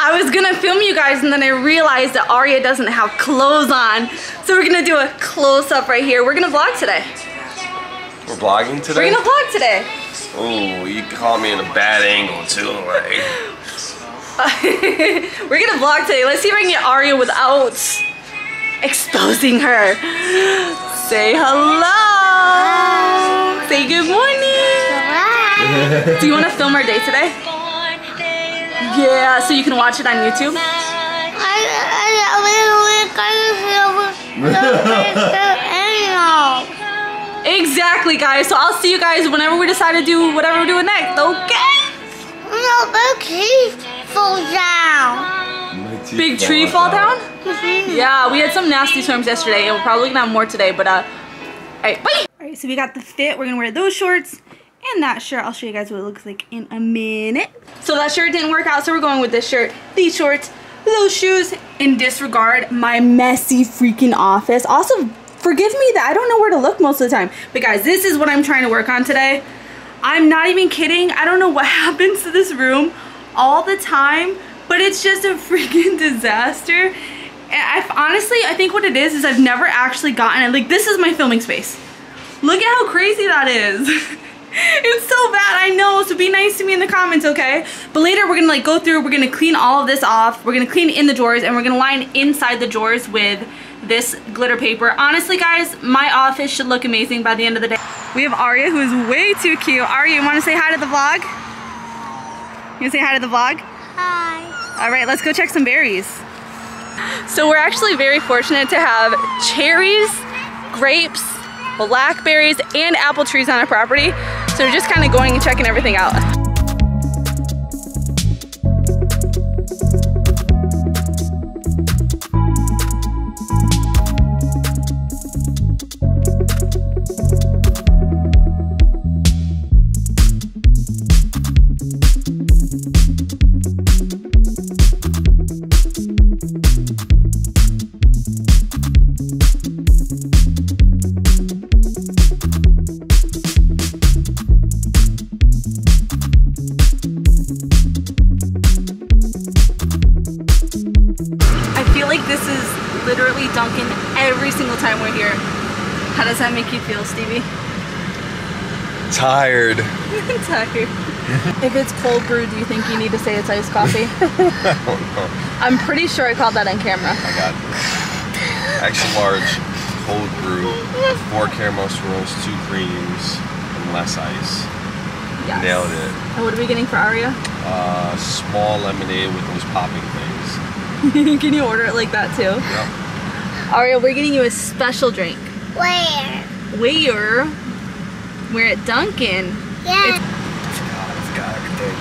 I was gonna film you guys and then I realized that Aria doesn't have clothes on. So we're gonna do a close-up right here. We're gonna vlog today. We're vlogging today? We're gonna vlog today. Oh, you caught me in a bad angle too, like. We're gonna vlog today. Let's see if I can get Aria without exposing her. Say hello. Say good morning. Hello. Do you wanna film our day today? Yeah, so you can watch it on YouTube. Exactly, guys. So I'll see you guys whenever we decide to do whatever we're doing next. Okay? No, big tree fall down. Big tree fall down? Yeah, we had some nasty storms yesterday, and we're probably gonna have more today. But all right, bye. All right, so we got the fit. We're gonna wear those shorts. And that shirt, I'll show you guys what it looks like in a minute. So that shirt didn't work out, so we're going with this shirt, these shorts, those shoes, and disregard my messy freaking office. Also, forgive me that I don't know where to look most of the time. But guys, this is what I'm trying to work on today. I'm not even kidding. I don't know what happens to this room all the time, but it's just a freaking disaster. And I think what it is I've never actually gotten it. Like, this is my filming space. Look at how crazy that is. It's so bad, I know, so be nice to me in the comments, okay? But later we're gonna like go through, we're gonna clean all of this off, we're gonna clean in the drawers, and we're gonna line inside the drawers with this glitter paper. Honestly, guys, my office should look amazing by the end of the day. We have Aria, who is way too cute. Aria, you wanna say hi to the vlog? You wanna say hi to the vlog? Hi. All right, let's go check some berries. So we're actually very fortunate to have cherries, grapes, blackberries, and apple trees on our property. So we're just kind of going and checking everything out. Literally Dunkin' every single time we're here. How does that make you feel, Stevie? Tired. Tired. If it's cold brew, do you think you need to say it's iced coffee? I don't know. I'm pretty sure I called that on camera. I got it. Extra large cold brew, 4 caramel swirls, 2 creams, and less ice. Yes. Nailed it. And what are we getting for Aria? Small lemonade with those popping things. Can you order it like that too? Yeah. Aria, we're getting you a special drink. Where? Where? We're at Dunkin'. Yeah. It's got everything.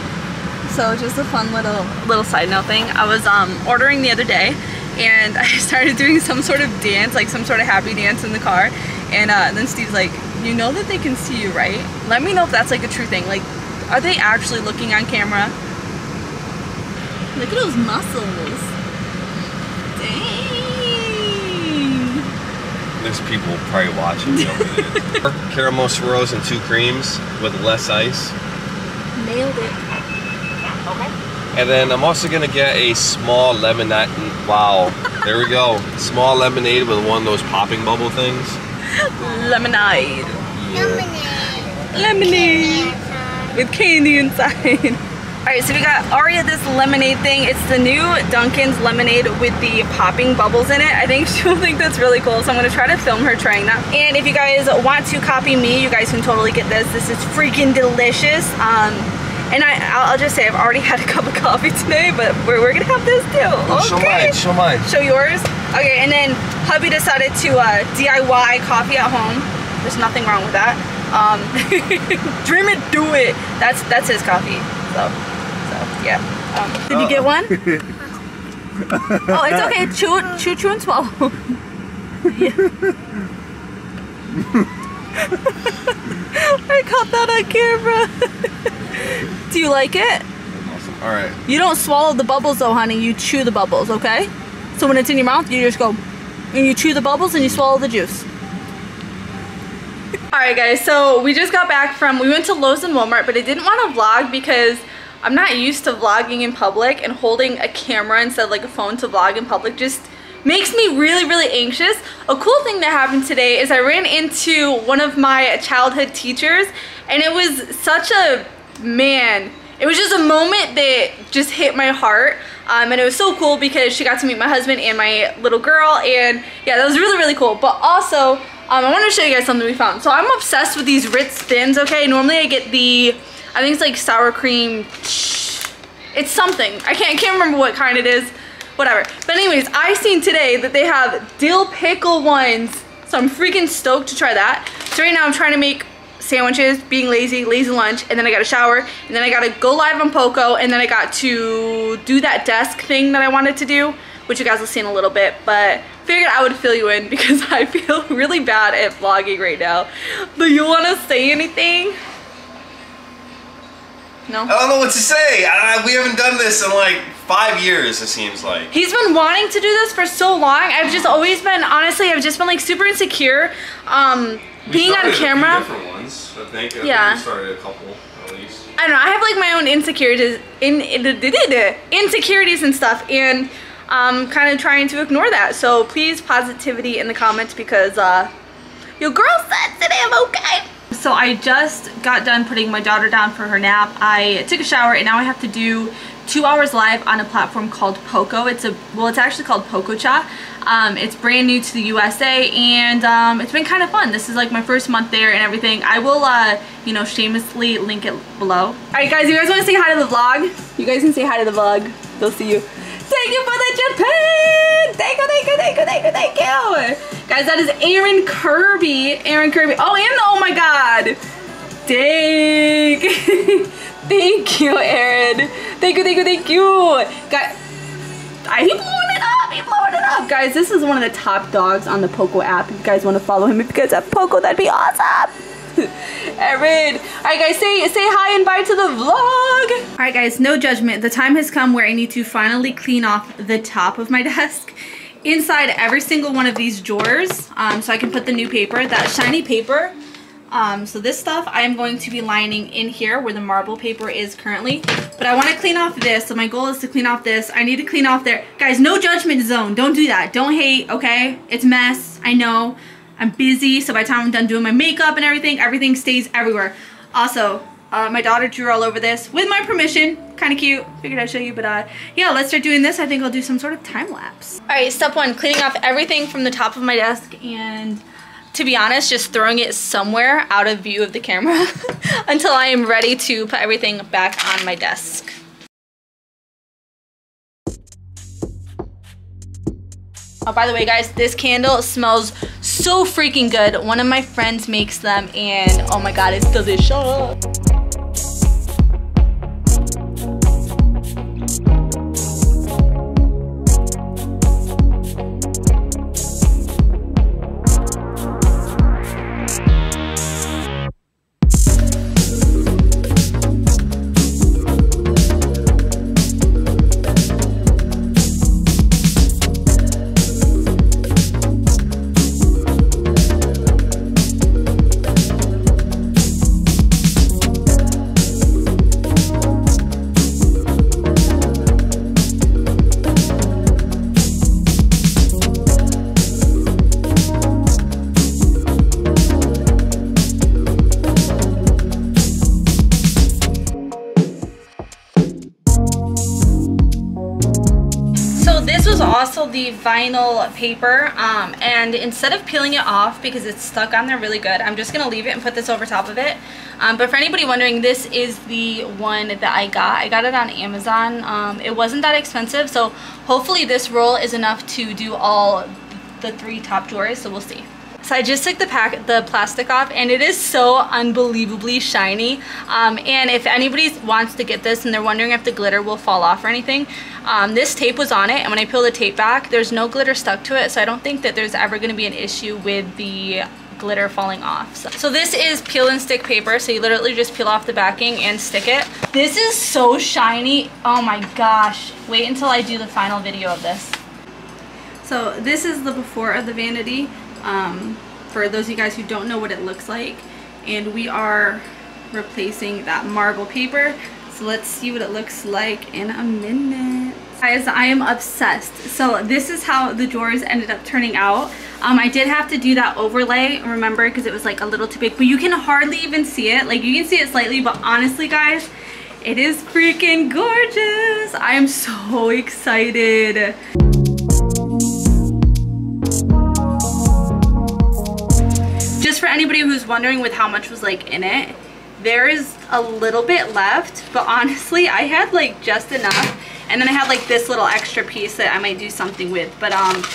So just a fun little side note thing. I was ordering the other day, and I started doing some sort of dance, like some sort of happy dance in the car. And then Steve's like, "You know that they can see you, right? Let me know if that's like a true thing. Like, are they actually looking on camera? Look at those muscles." There's people probably watching me over there. 4 caramel swirls and 2 creams with less ice. Nailed it. Okay. And then I'm also gonna get a small lemonade. Wow. There we go. Small lemonade with one of those popping bubble things. Lemonade. Yeah. Lemonade. Lemonade. With candy inside. All right, so we got Aria this lemonade thing. It's the new Dunkin's lemonade with the popping bubbles in it. I think she'll think that's really cool, so I'm gonna try to film her trying that. And if you guys want to copy me, you guys can totally get this. This is freaking delicious. And I'll just say I've already had a cup of coffee today, but we're gonna have this too. Okay. Show mine, show mine. Show yours? Okay, and then hubby decided to DIY coffee at home. There's nothing wrong with that. Dream it, do it. That's his coffee, so. Yeah. Did you get one? Oh, it's okay. Chew and swallow. I caught that on camera. Do you like it? Awesome. All right. You don't swallow the bubbles though, honey. You chew the bubbles, okay? So when it's in your mouth, you just go, and you chew the bubbles and you swallow the juice. Alright guys, so we just got back from, we went to Lowe's and Walmart, but I didn't want to vlog because I'm not used to vlogging in public, and holding a camera instead of like a phone to vlog in public just makes me really anxious. A cool thing that happened today is I ran into one of my childhood teachers, and it was such a, man, it was just a moment that just hit my heart, and it was so cool because she got to meet my husband and my little girl, and yeah, that was really cool. But also I wanted to show you guys something we found. So I'm obsessed with these Ritz Thins. Okay, normally I get the, I think it's like sour cream, it's something, I can't remember what kind it is, whatever. But anyways, I seen today that they have dill pickle ones, so I'm freaking stoked to try that. So right now I'm trying to make sandwiches, being lazy lunch, and then I got a shower, and then I got to go live on Poco, and then I got to do that desk thing that I wanted to do, which you guys will see in a little bit, but figured I would fill you in because I feel really bad at vlogging right now. Do you want to say anything? No? I don't know what to say. We haven't done this in like 5 years, it seems like. He's been wanting to do this for so long. I've just always been, honestly, I've just been like super insecure. Being on camera. Different ones, I think. Yeah. We started a couple, at least. I don't know. I have like my own insecurities, insecurities and stuff, and I'm kind of trying to ignore that. So please, positivity in the comments, because your girl said today I'm okay. So I just got done putting my daughter down for her nap. I took a shower, and now I have to do 2 hours live on a platform called Poco. It's actually called Pococha. It's brand new to the USA, and it's been kind of fun. This is like my first month there and everything. I will, you know, shamelessly link it below. Alright guys, you guys want to say hi to the vlog? You guys can say hi to the vlog. They'll see you. Thank you for the Japan! Thank you, thank you, thank you, thank you, thank you! Guys, that is Aaron Kirby. Aaron Kirby. Oh, and the, oh my god! Dang! Thank you, Aaron. Thank you, thank you, thank you. Guys, he blew it up. He blew it up. Guys, this is one of the top dogs on the Poco app. If you guys want to follow him, if you guys have Poco, that'd be awesome. Aaron. All right, guys, say hi and bye to the vlog. All right, guys, no judgment. The time has come where I need to finally clean off the top of my desk. Inside every single one of these drawers, so I can put the new paper, that shiny paper. So this stuff I am going to be lining in here where the marble paper is currently, but I want to clean off this. So my goal is to clean off this. I need to clean off there. Guys, no judgment zone. Don't do that. Don't hate, okay? It's a mess. I know. I'm busy. So by the time I'm done doing my makeup and everything stays everywhere. Also, my daughter drew all over this with my permission. Kind of cute. Figured I'd show you, but yeah, let's start doing this. I think I'll do some sort of time lapse. All right, step one, cleaning off everything from the top of my desk, and to be honest, just throwing it somewhere out of view of the camera until I am ready to put everything back on my desk. Oh, by the way, guys, this candle smells so freaking good. One of my friends makes them, and oh my god, it's delicious. Also the vinyl paper, and instead of peeling it off because it's stuck on there really good, I'm just gonna leave it and put this over top of it. But for anybody wondering, this is the one that I got it on Amazon. It wasn't that expensive, so hopefully this roll is enough to do all the 3 top drawers, so we'll see. So I just took the plastic off, and it is so unbelievably shiny. And if anybody wants to get this and they're wondering if the glitter will fall off or anything, this tape was on it, and when I peel the tape back, there's no glitter stuck to it, so I don't think that there's ever going to be an issue with the glitter falling off. So this is peel and stick paper, so you literally just peel off the backing and stick it. This is so shiny. Oh my gosh. Wait until I do the final video of this. So this is the before of the vanity. for those of you guys who don't know what it looks like. And we are replacing that marble paper. So let's see what it looks like in a minute. Guys, I am obsessed. So this is how the drawers ended up turning out. I did have to do that overlay, remember, because it was like a little too big, but you can hardly even see it. Like, you can see it slightly, but honestly guys, it is freaking gorgeous. I am so excited. Just for anybody who's wondering with how much was like in it, there is a little bit left, but honestly I had like just enough. And then I have like this little extra piece that I might do something with. But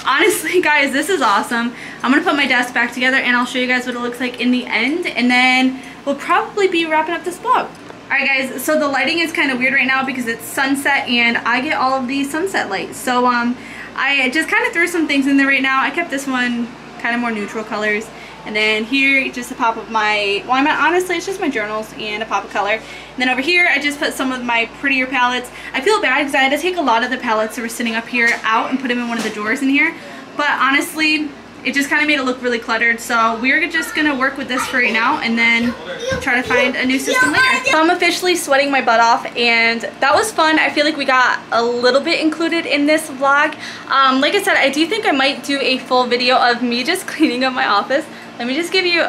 honestly, guys, this is awesome. I'm going to put my desk back together and I'll show you guys what it looks like in the end. And then we'll probably be wrapping up this vlog. All right, guys, so the lighting is kind of weird right now because it's sunset and I get all of these sunset lights. So I just kind of threw some things in there right now. I kept this one kind of more neutral colors. And then here, just a pop of my, well, honestly, it's just my journals and a pop of color. And then over here, I just put some of my prettier palettes. I feel bad because I had to take a lot of the palettes that were sitting up here out and put them in one of the drawers in here. But honestly, it just kind of made it look really cluttered. So we're just going to work with this for right now and then try to find a new system later. So I'm officially sweating my butt off and that was fun. I feel like we got a little bit included in this vlog. Like I said, I do think I might do a full video of me just cleaning up my office. Let me just give you,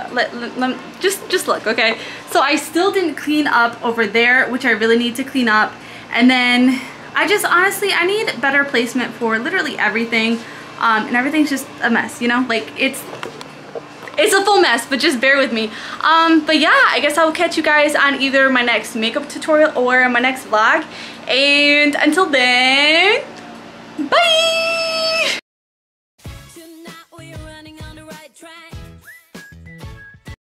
just look, okay? So I still didn't clean up over there, which I really need to clean up. And then I just, honestly, I need better placement for literally everything. And everything's just a mess, you know? Like, it's a full mess, but just bear with me. But yeah, I guess I'll catch you guys on either my next makeup tutorial or my next vlog. And until then, bye!